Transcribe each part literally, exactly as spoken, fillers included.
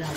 blood.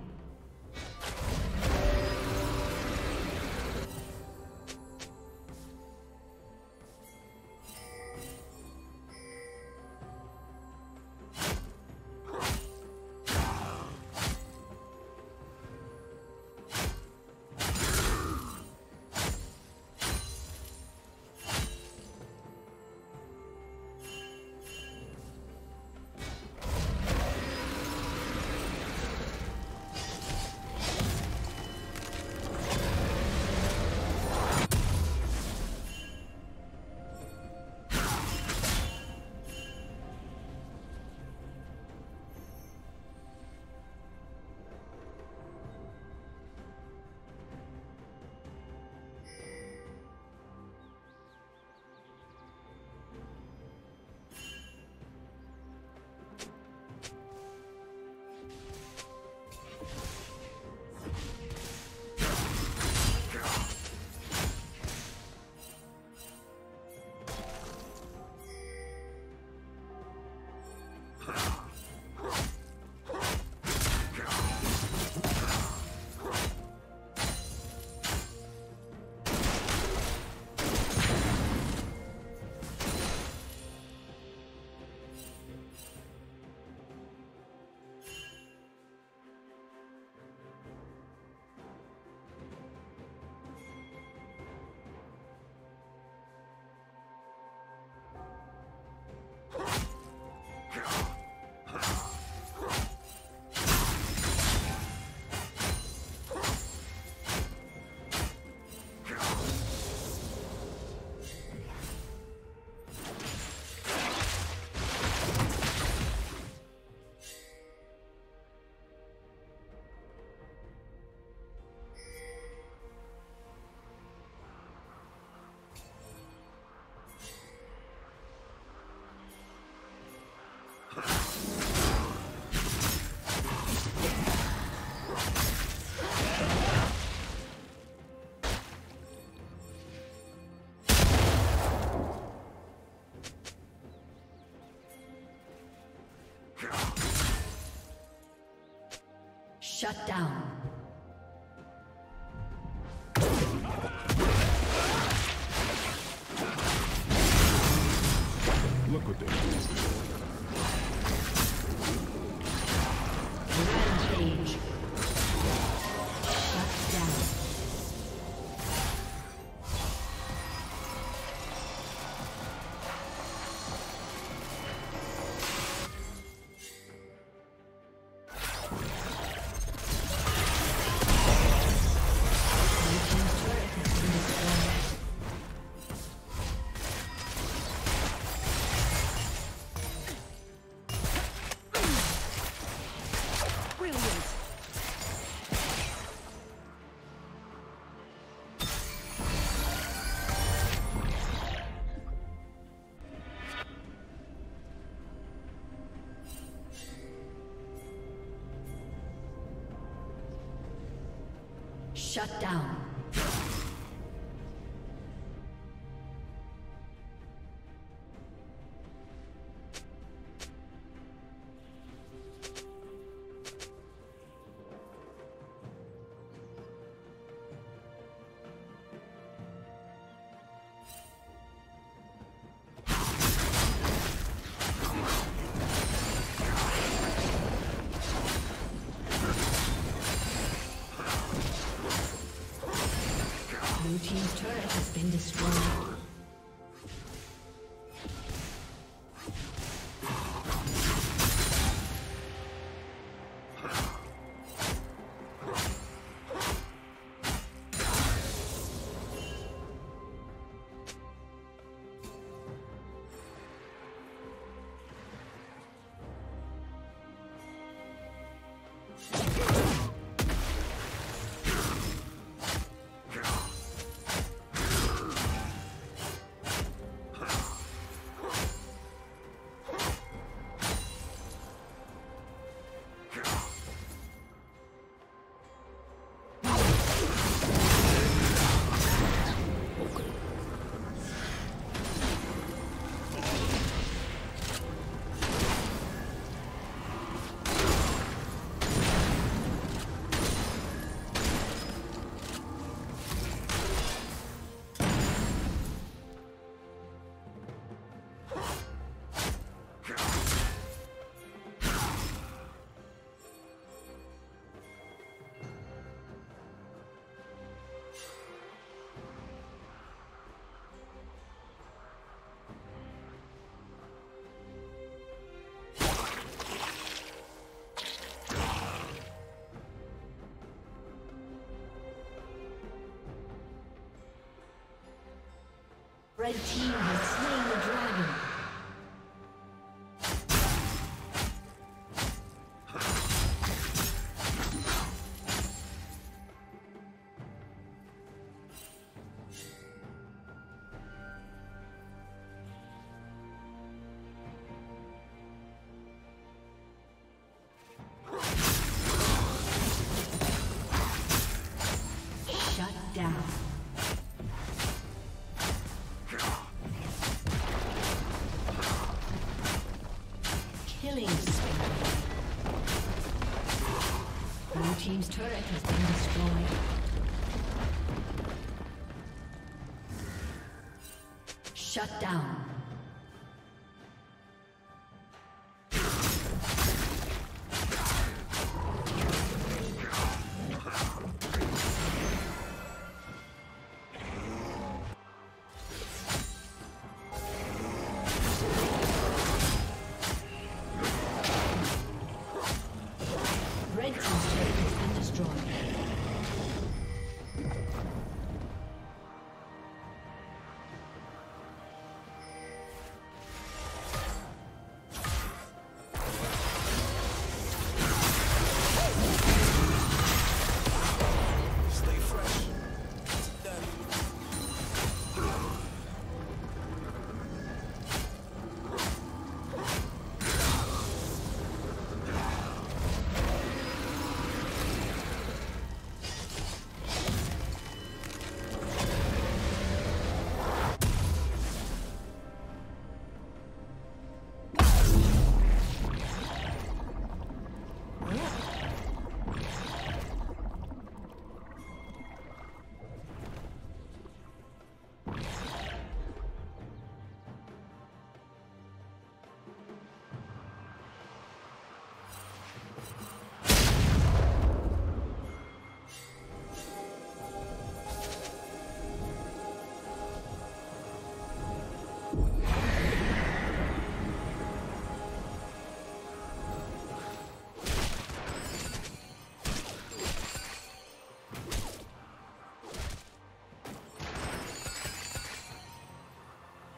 Shut down. Look what they do. Rampage. Shut down. Shut down. Red team has slain the dragon. Team's turret has been destroyed. Shut down.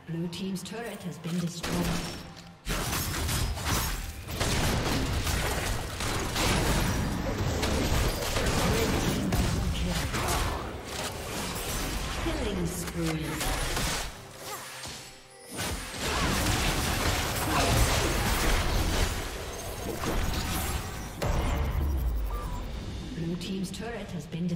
Blue team's turret has been destroyed. Blue team's turret has been destroyed.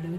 Blue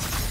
Team's